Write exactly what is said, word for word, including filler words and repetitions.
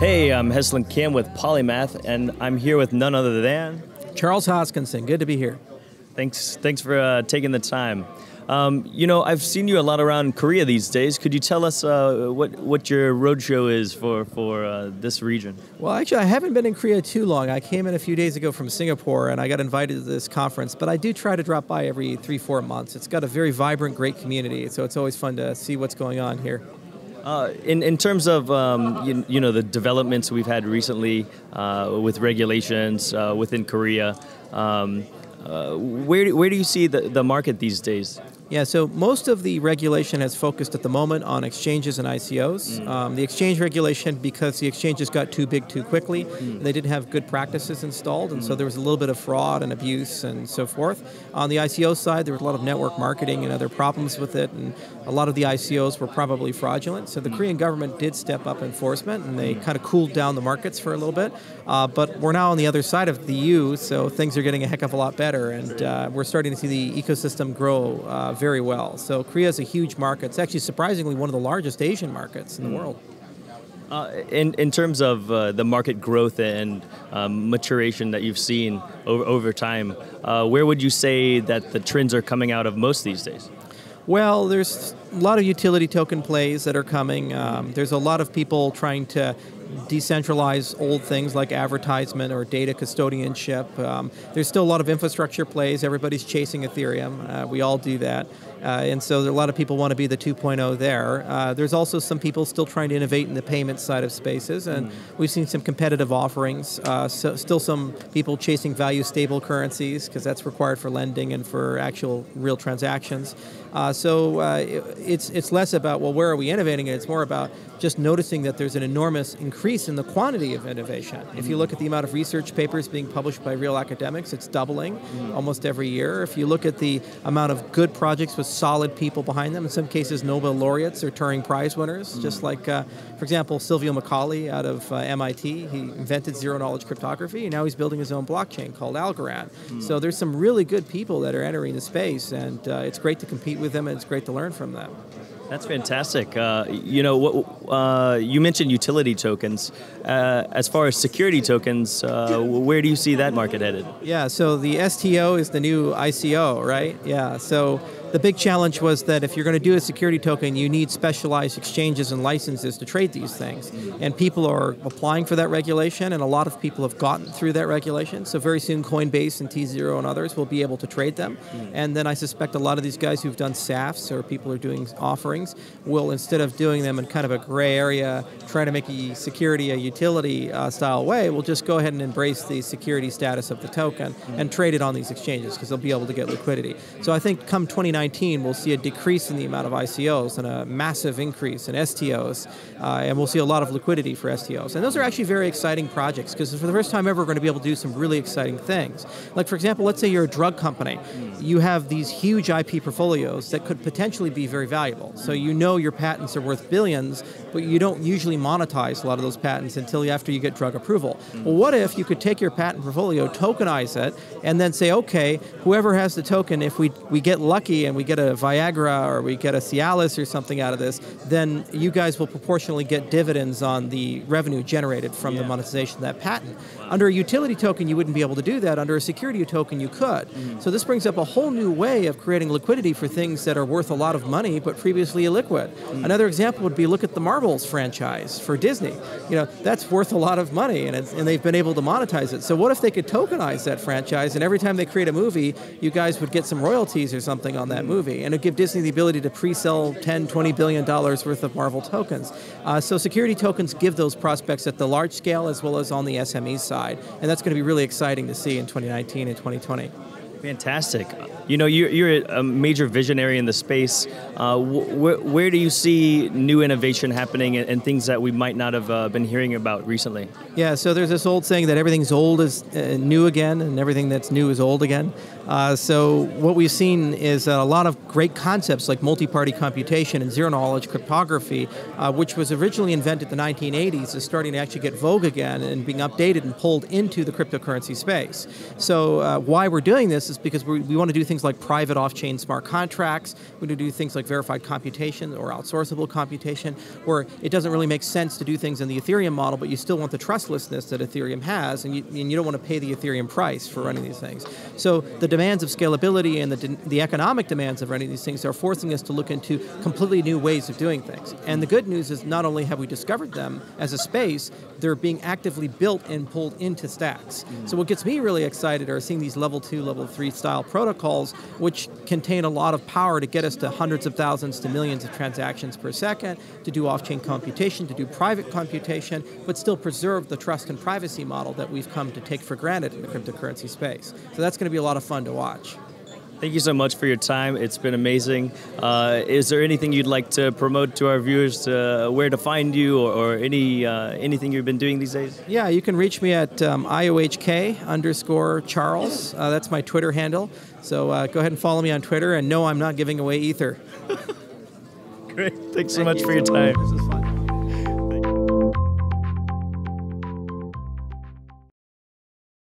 Hey, I'm Heslin Kim with Polymath, and I'm here with none other than... Charles Hoskinson. Good to be here. Thanks, thanks for uh, taking the time. Um, you know, I've seen you a lot around Korea these days. Could you tell us uh, what, what your roadshow is for, for uh, this region? Well, actually, I haven't been in Korea too long. I came in a few days ago from Singapore, and I got invited to this conference. But I do try to drop by every three, four months. It's got a very vibrant, great community, so it's always fun to see what's going on here. Uh, in, in terms of, um, you, you know, the developments we've had recently uh, with regulations uh, within Korea, um, uh, where, where do you see the, the market these days? Yeah, so most of the regulation has focused at the moment on exchanges and I C Os. Mm. Um, the exchange regulation, because the exchanges got too big too quickly, mm. and they didn't have good practices installed, and mm. so there was a little bit of fraud and abuse and so forth. On the I C O side, there was a lot of network marketing and other problems with it, and a lot of the I C Os were probably fraudulent. So the mm. Korean government did step up enforcement, and they mm. kind of cooled down the markets for a little bit. Uh, but we're now on the other side of the E U, so things are getting a heck of a lot better, and uh, we're starting to see the ecosystem grow uh, very well. So Korea is a huge market. It's actually surprisingly one of the largest Asian markets in the world. Uh, in, in terms of uh, the market growth and um, maturation that you've seen over, over time, uh, where would you say that the trends are coming out of most these days? Well, there's a lot of utility token plays that are coming. Um, there's a lot of people trying to decentralize old things like advertisement or data custodianship. Um, there's still a lot of infrastructure plays. Everybody's chasing Ethereum. Uh, we all do that. Uh, and so there are a lot of people want to be the two point oh there. Uh, there's also some people still trying to innovate in the payment side of spaces, and mm. we've seen some competitive offerings. Uh, so still some people chasing value stable currencies, because that's required for lending and for actual real transactions. Uh, so uh, it, it's, it's less about, well, where are we innovating? It's more about just noticing that there's an enormous increase in the quantity of innovation. Mm. If you look at the amount of research papers being published by real academics, it's doubling mm. almost every year. If you look at the amount of good projects with solid people behind them. In some cases, Nobel laureates or Turing Prize winners, mm. just like, uh, for example, Silvio Micali out of uh, M I T. He invented zero-knowledge cryptography, and now he's building his own blockchain called Algorand. Mm. So there's some really good people that are entering the space, and uh, it's great to compete with them, and it's great to learn from them. That's fantastic. Uh, you know, what, uh, you mentioned utility tokens. Uh, as far as security tokens, uh, where do you see that market headed? Yeah, so the S T O is the new I C O, right? Yeah, so the big challenge was that if you're going to do a security token, you need specialized exchanges and licenses to trade these things. And people are applying for that regulation, and a lot of people have gotten through that regulation. So very soon, Coinbase and T zero and others will be able to trade them. And then I suspect a lot of these guys who've done S A Fs or people are doing offerings will, instead of doing them in kind of a gray area, trying to make a security a utility uh, style way, we'll just go ahead and embrace the security status of the token and trade it on these exchanges, because they'll be able to get liquidity. So I think come twenty nineteen, we'll see a decrease in the amount of I C Os and a massive increase in S T Os, uh, and we'll see a lot of liquidity for S T Os. And those are actually very exciting projects, because for the first time ever, we're going to be able to do some really exciting things. Like, for example, let's say you're a drug company. You have these huge I P portfolios that could potentially be very valuable. So So you know your patents are worth billions, but you don't usually monetize a lot of those patents until after you get drug approval. Well, what if you could take your patent portfolio, tokenize it, and then say, okay, whoever has the token, if we, we get lucky and we get a Viagra or we get a Cialis or something out of this, then you guys will proportionally get dividends on the revenue generated from yeah. the monetization of that patent. Under a utility token, you wouldn't be able to do that. Under a security token, you could. Mm. So this brings up a whole new way of creating liquidity for things that are worth a lot of money, but previously illiquid. Mm. Another example would be, look at the Marvel's franchise for Disney. You know, that's worth a lot of money, and, it's, and they've been able to monetize it. So what if they could tokenize that franchise, and every time they create a movie, you guys would get some royalties or something on that movie, and it would give Disney the ability to pre-sell ten, twenty billion dollars worth of Marvel tokens. Uh, so security tokens give those prospects at the large scale as well as on the S M E side, and that's going to be really exciting to see in twenty nineteen and twenty twenty. Fantastic. You know, you're, you're a major visionary in the space. Uh, wh where do you see new innovation happening and, and things that we might not have uh, been hearing about recently? Yeah, so there's this old saying that everything's old is uh, new again, and everything that's new is old again. Uh, so what we've seen is a lot of great concepts like multi-party computation and zero-knowledge cryptography, uh, which was originally invented in the nineteen eighties, is starting to actually get vogue again and being updated and pulled into the cryptocurrency space. So uh, why we're doing this is because we, we want to do things like private off-chain smart contracts, we want to do things like verified computation or outsourceable computation, where it doesn't really make sense to do things in the Ethereum model, but you still want the trustlessness that Ethereum has, and you, and you don't want to pay the Ethereum price for running these things. So the demands of scalability and the, the economic demands of running these things are forcing us to look into completely new ways of doing things. And the good news is not only have we discovered them as a space, they're being actively built and pulled into stacks. So what gets me really excited are seeing these level two, level three style protocols, which contain a lot of power to get us to hundreds of thousands to millions of transactions per second, to do off-chain computation, to do private computation, but still preserve the trust and privacy model that we've come to take for granted in the cryptocurrency space. So that's going to be a lot of fun to watch. Thank you so much for your time. It's been amazing. Uh, is there anything you'd like to promote to our viewers, to, uh, where to find you, or, or any uh, anything you've been doing these days? Yeah, you can reach me at um, I O H K underscore Charles. Uh, that's my Twitter handle. So uh, go ahead and follow me on Twitter. And no, I'm not giving away Ether. Great. Thanks so Thank much you. for your time. This is fun.